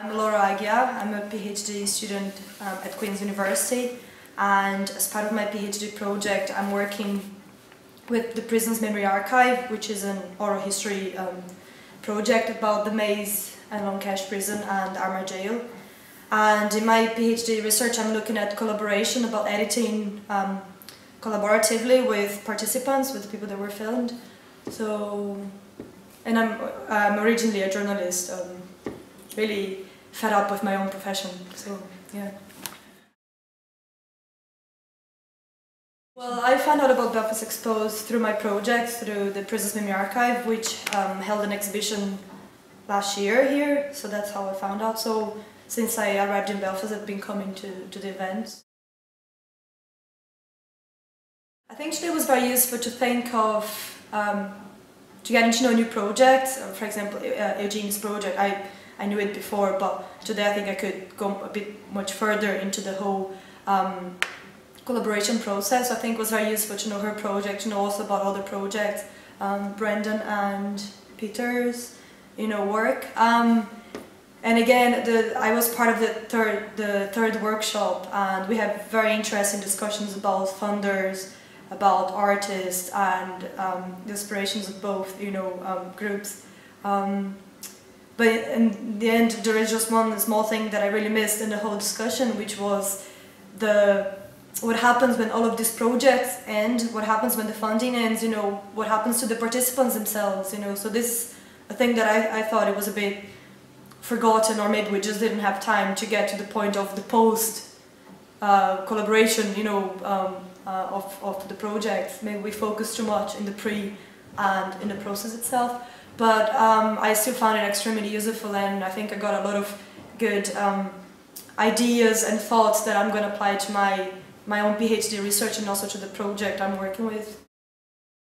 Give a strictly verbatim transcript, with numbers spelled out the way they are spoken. I'm Laura Aguiar. I'm a PhD student um, at Queen's University, and as part of my PhD project I'm working with the Prisons Memory Archive, which is an oral history um, project about the Maze and Long Kesh prison and Armagh jail. And in my PhD research I'm looking at collaboration, about editing um, collaboratively with participants, with the people that were filmed. So, and I'm, I'm originally a journalist, um, really fed up with my own profession, so yeah. Well, I found out about Belfast Exposed through my project, through the Prisons Memory Archive, which um, held an exhibition last year here, so that's how I found out. So since I arrived in Belfast, I've been coming to, to the events. I think today was very useful to think of, um, to get into new projects. For example, uh, Eugene's project, I, I knew it before, but today I think I could go a bit much further into the whole um, collaboration process. I think it was very useful to know her project, to know also about other projects, um, Brendan and Peter's, you know, work. Um, and again, the, I was part of the third, the third workshop, and we had very interesting discussions about funders, about artists, and um, the aspirations of both, you know, um, groups. Um, but in the end, there is just one small thing that I really missed in the whole discussion, which was the what happens when all of these projects end, what happens when the funding ends, you know, what happens to the participants themselves, you know. So this is a thing that I, I thought it was a bit forgotten, or maybe we just didn't have time to get to the point of the post uh, collaboration, you know, um, Uh, of, of the project. Maybe we focus too much in the pre and in the process itself, but um, I still found it extremely useful, and I think I got a lot of good um, ideas and thoughts that I'm going to apply to my, my own PhD research and also to the project I'm working with.